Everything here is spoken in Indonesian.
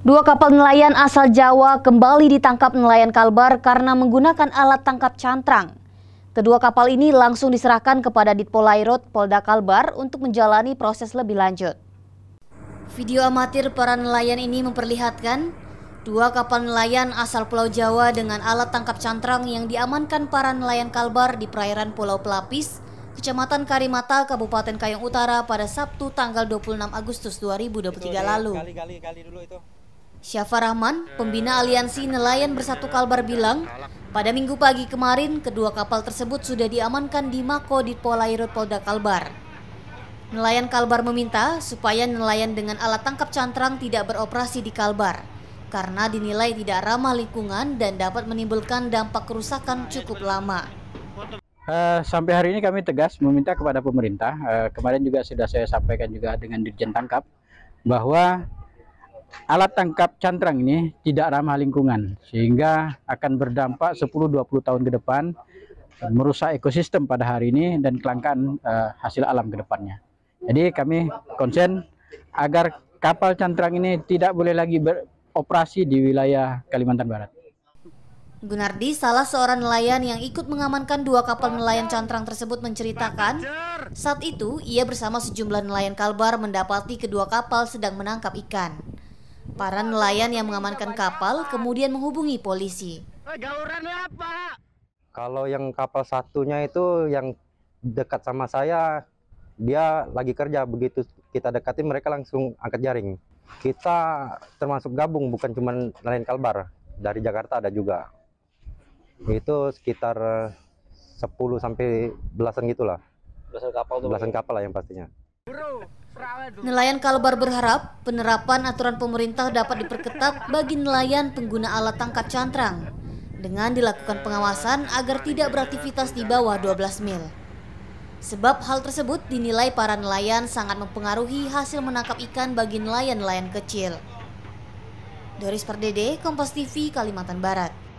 Dua kapal nelayan asal Jawa kembali ditangkap nelayan Kalbar karena menggunakan alat tangkap cantrang. Kedua kapal ini langsung diserahkan kepada Ditpolairud Polda Kalbar untuk menjalani proses lebih lanjut. Video amatir para nelayan ini memperlihatkan dua kapal nelayan asal Pulau Jawa dengan alat tangkap cantrang yang diamankan para nelayan Kalbar di perairan Pulau Pelapis, Kecamatan Karimata, Kabupaten Kayong Utara pada Sabtu tanggal 26 Agustus 2023 lalu. Syafarahman, pembina aliansi nelayan bersatu Kalbar bilang, pada minggu pagi kemarin kedua kapal tersebut sudah diamankan di Mako Ditpolairud Polda Kalbar. Nelayan Kalbar meminta supaya nelayan dengan alat tangkap cantrang tidak beroperasi di Kalbar karena dinilai tidak ramah lingkungan dan dapat menimbulkan dampak kerusakan cukup lama. Sampai hari ini kami tegas meminta kepada pemerintah, kemarin juga sudah saya sampaikan juga dengan Dirjen Tangkap, bahwa alat tangkap cantrang ini tidak ramah lingkungan sehingga akan berdampak 10-20 tahun ke depan, merusak ekosistem pada hari ini dan kelangkaan hasil alam ke depannya. Jadi kami konsen agar kapal cantrang ini tidak boleh lagi beroperasi di wilayah Kalimantan Barat. Gunardi, salah seorang nelayan yang ikut mengamankan dua kapal nelayan cantrang tersebut, menceritakan saat itu ia bersama sejumlah nelayan Kalbar mendapati kedua kapal sedang menangkap ikan. Para nelayan yang mengamankan kapal kemudian menghubungi polisi. Kalau yang kapal satunya itu yang dekat sama saya, dia lagi kerja, begitu kita dekati mereka langsung angkat jaring. Kita termasuk gabung, bukan cuma nelayan Kalbar, dari Jakarta ada juga. Itu sekitar 10 sampai belasan gitulah. Belasan kapal lah yang pastinya. Nelayan Kalbar berharap penerapan aturan pemerintah dapat diperketat bagi nelayan pengguna alat tangkap cantrang dengan dilakukan pengawasan agar tidak beraktivitas di bawah 12 mil. Sebab hal tersebut dinilai para nelayan sangat mempengaruhi hasil menangkap ikan bagi nelayan-nelayan kecil. Doris Perdede, Kompas TV, Kalimantan Barat.